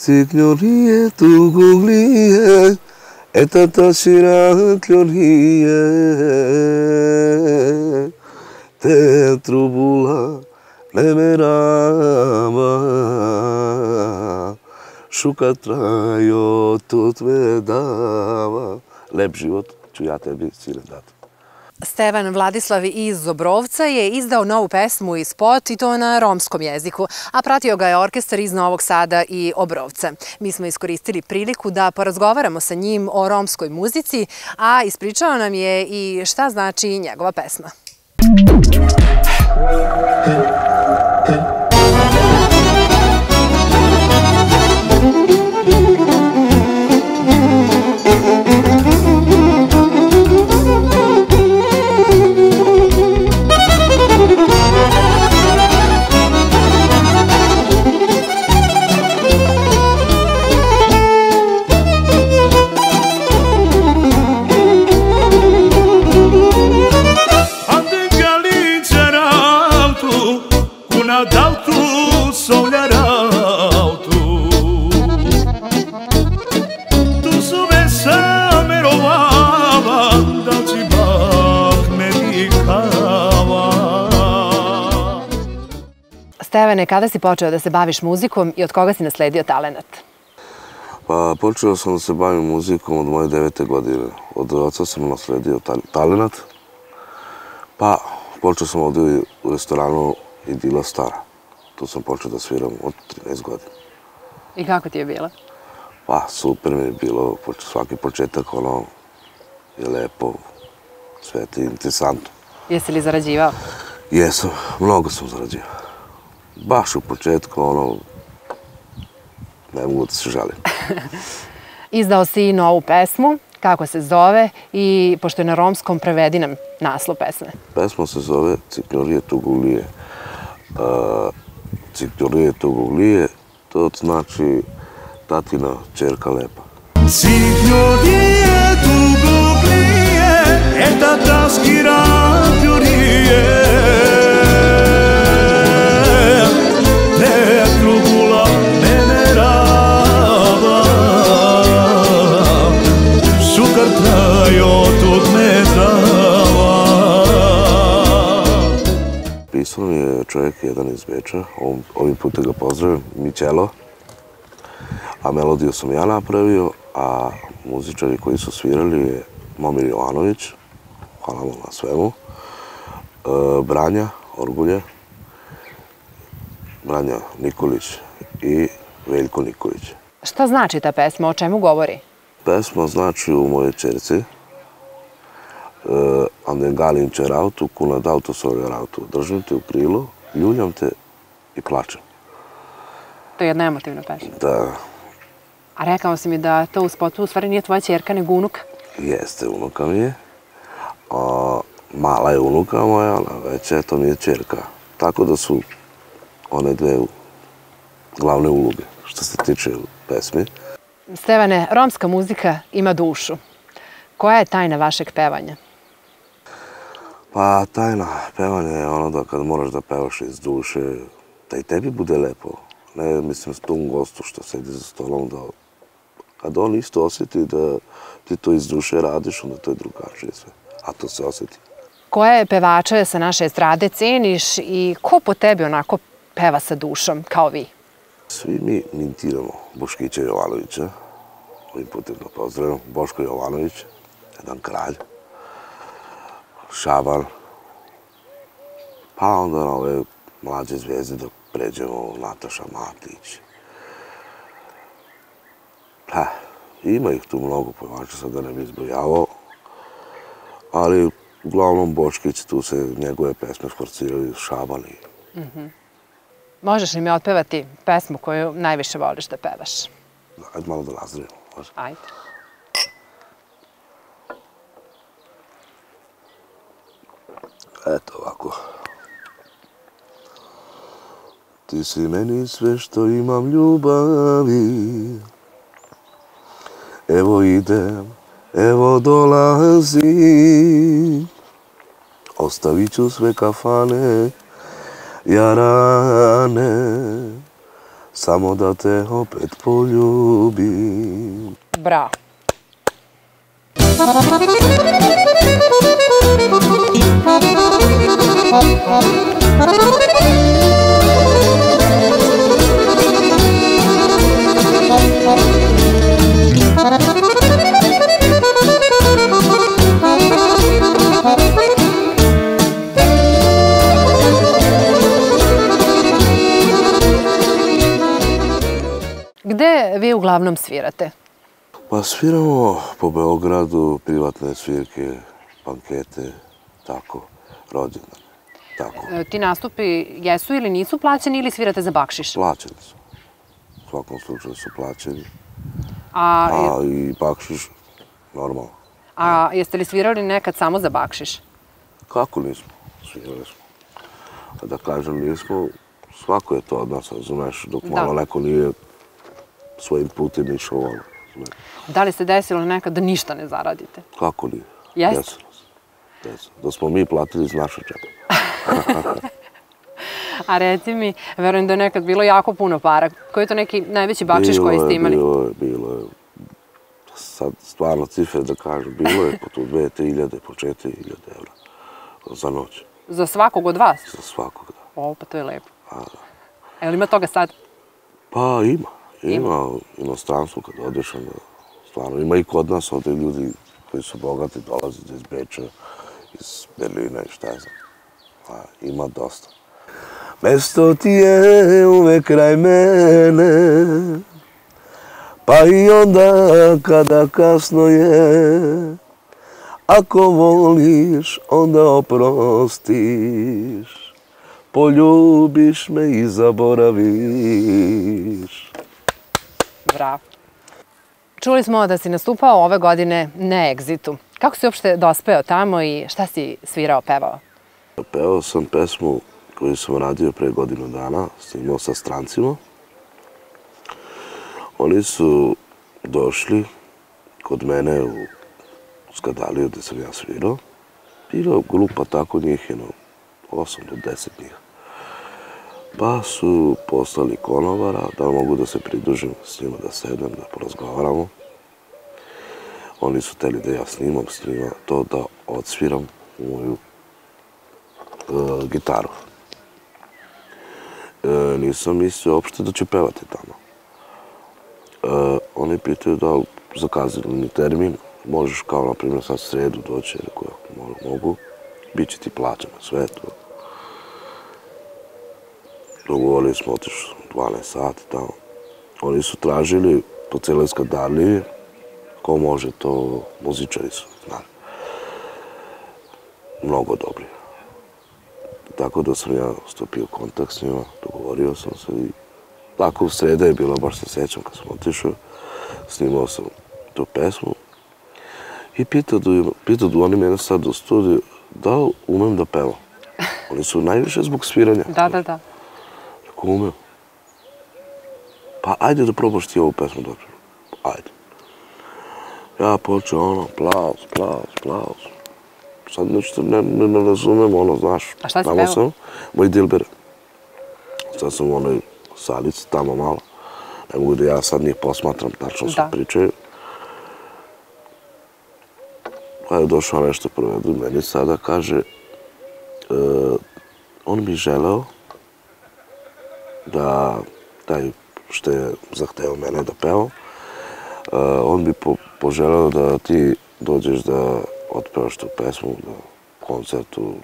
Cikljorije Tuguglije, etata Cikljorije, te trubula ne merava, šuka trajo tut vedava. Lep život ću ja tebi sile dati. Stevan Vladislavi iz Obrovca je izdao novu pesmu iz Pot i to na romskom jeziku, a pratio ga je orkestar iz Novog Sada i Obrovca. Mi smo iskoristili priliku da porazgovaramo sa njim o romskoj muzici, a ispričao nam je i šta znači njegova pesma. Stevane, kada si počeo da se baviš muzikom i od koga si nasledio talenat? Pa, počeo sam da se bavim muzikom od moje 9. godine. Od oca sam nasledio talenat. Pa, počeo sam ovdje u restoranu i Dila Stara. Tu sam počeo da sviram od 13 godina. I kako ti je bilo? Pa, super mi je bilo. Svaki početak, ono, je lepo, sve ti interesantno. Jesi li zarađivao? Jesam, mnogo sam zarađivao. Baš u početku, ono, ne mogu da se žalim. Izdao si i novu pesmu, kako se zove, i pošto je na romskom, prevedi nam naslov pesme. Pesma se zove Cikljorije Tuguglije. Cikljorije Tuguglije, to znači tatina čerka lepa. Cikljorije Tuguglije, etataski ratljorije. Pisao mi je čovjek jedan iz Beča, ovim putem ga pozdravim, Mićelo. A melodiju sam ja napravio, a muzičari koji su svirali je Momir Jovanović, hvala mu na svemu, Branja Orgulje, Branja Nikolić i Veljko Nikolić. Šta znači ta pesma, o čemu govori? Pesma znači u mojoj čerci. Andengalim će rautu, kunad auto svoju rautu. Držim te u krilu, ljuljam te i plačem. To je jedna emotivna pesma. Da. A rekao si mi da to u spotu u stvari nije tvoja čerka, nego unuka. Jeste, unuka mi je. Mala je unuka moja, ona već je, to mi je čerka. Tako da su one dve glavne uloge što se tiče pesmi. Stevane, romska muzika ima dušu. Koja je tajna vašeg pevanja? Pa, tajna pevanja je ono da kad moraš da pevaš iz duše, da i tebi bude lepo. Ne, mislim, s tom gostu što sedi za stolom, da kad on isto osjeti da ti to iz duše radiš, onda to je drugačije sve. A to se osjeti. Koje pevače sa naše strade ceniš i ko po tebi onako peva sa dušom, kao vi? Svi mi mintiramo Boškića Jovanovića. Ovim putem da pozdravim Boško Jovanović, jedan kralj. Šaban, pa onda na ove mlađe zvezde dok pređemo Natasa Matić. Ima ih tu mnogo pevača, sad da ne bi izbrojavao, ali uglavnom Bočkic, tu se njegove pesme sforciraju, Šaban i... Možeš li mi otpevati pesmu koju najviše voliš da pevaš? Ajde malo da razdrivimo, može? Ajde. Eto ovako. Ti si meni sve što imam ljubavi. Evo idem, evo dolazim. Ostavit ću sve kafane, jarane. samo da te opet poljubim. Bravo. Gde vi uglavnom svirate? Pa sviramo po Beogradu, privatne svirke, bankete, tako, rođendane, tako. Ti nastupi jesu ili nisu plaćeni ili svirate za bakšiš? Plaćeni su. U svakom slučaju su plaćeni. A i bakšiš, normalno. A jeste li svirali nekad samo za bakšiš? Kako nismo? Svirali smo. A da kažem nismo, svako je to od nas, razumeš, dok malo neko nije svojim putem išao ono. Da li se desilo nekad da ništa ne zaradite? Kako li? Jeste? Desilo se. Da smo mi platili iz naše džepa. A reci mi, verujem da je nekad bilo jako puno para. Koji je to neki najveći bakšiš koji ste imali? Bilo je. Sad stvarno cifre da kažem, bilo je po tu 2-3 hiljade, po 4 hiljade evra za noć. Za svakog od vas? Za svakog, da. O, pa to je lepo. A je li ima toga sad? Pa ima u inostranstvu kad odeš, stvarno ima i kod nas ovdje ljudi koji su bogati, dolaze iz Beča, iz Berlina i šta je znam. Ima dosta. Mesto ti je uvek kraj mene, pa i onda kada kasno je, ako voliš onda oprostiš, poljubiš me i zaboraviš. Bravo. Čuli smo da si nastupao ove godine na Exitu. Kako si uopšte dospeo tamo i šta si svirao, pevao? Pevao sam pesmu koju sam radio pre godinu dana, snimao sa strancima. Oni su došli kod mene u Skadarliju gde sam ja svirao. Bila grupa tako njih, 8 do 10 njih. Pa su poslali konobara da mogu da se pridružim s njima, da sedem, da porazgovaramo. Oni su hteli da ja snimam s njima to, da odsviram moju gitaru. Nisam mislio uopšte da ću pevati tamo. Oni pitaju da li zakazali mi termin, možeš kao na primjer sad sredu doći, rekao ako mogu, bit će ti plaćeno, sve to. Dogovorili smo, otišli 12 sati tamo. Oni su tražili po cijeloj Skadarliji, ko može to, muzičari su, znali. Mnogo dobri. Tako da sam ja stupio u kontakt s njima, dogovorio sam se i tako u sreda je bilo, baš se sjećam kad sam otišao, snimao sam tu pesmu i pitao oni mene sad u studiju da li umem da pevam. Oni su najviše zbog sviranja. Da. Umeo. Pa ajde da probaš ti ovu pesmu dobro. Ajde. Ja počeo ono, plaus. Sad nešto ne razumem, ono, znaš. A šta si peo? Moj Dilber. Sad sam u onoj salici, tamo malo. Ne mogu da ja sad njih posmatram, tačno se pričaju. Pa je došao nešto provedu meni sada, kaže, on bi želeo da taj što je zahteo mene da peo, on bi poželao da ti dođeš da otpevaš tu pesmu na koncertu,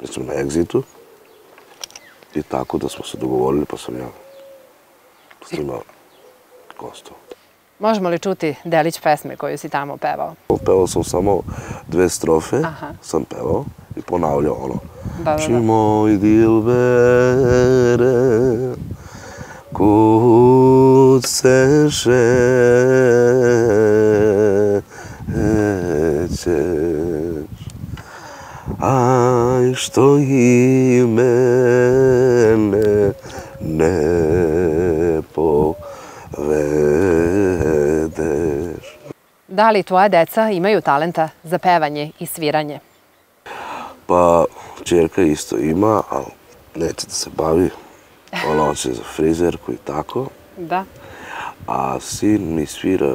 mislim na Exitu. I tako da smo se dogovorili pa sam ja s njima gostao. Možemo li čuti delić pesme koju si tamo pevao? Pevao sam samo 2 strofe, sam pevao i ponavljao ono. Či moj Dilbere, kud se šećeš, aj što i mene ne povedeš. Da li tvoja deca imaju talenta za pevanje i sviranje? Pa, čerka isto ima, ali neće da se bavi, Ona oče za frizerku i tako. Da. A sin mi svira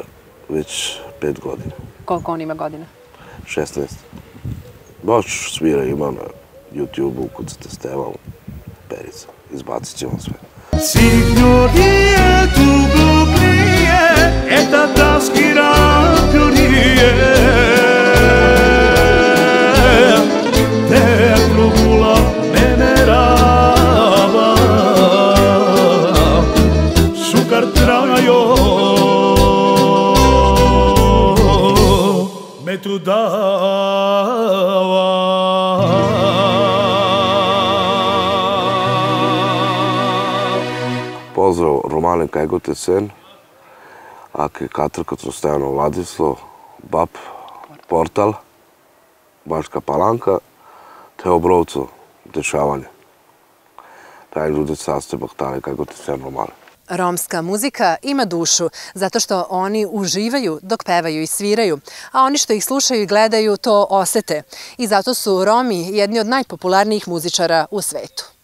već 5 godina. Koliko on ima godina? 16. Baš svira ima na YouTube-u, kucate Stevan, Perica. Izbacit ćemo sve. Cikljorije Tuguglije, etatavski rapljorije. Pozdrav Romanin Kajgotecen, Ake Katrkacu Stevano Vladislav, BAP, Portal, Baška Palanka, te Obrovcu, dešavanje. Taj ljudi sastrebak tali Kajgotecen Romanin. Romska muzika ima dušu, zato što oni uživaju dok pevaju i sviraju, a oni što ih slušaju i gledaju to osete. I zato su Romi jedni od najpopularnijih muzičara u svetu.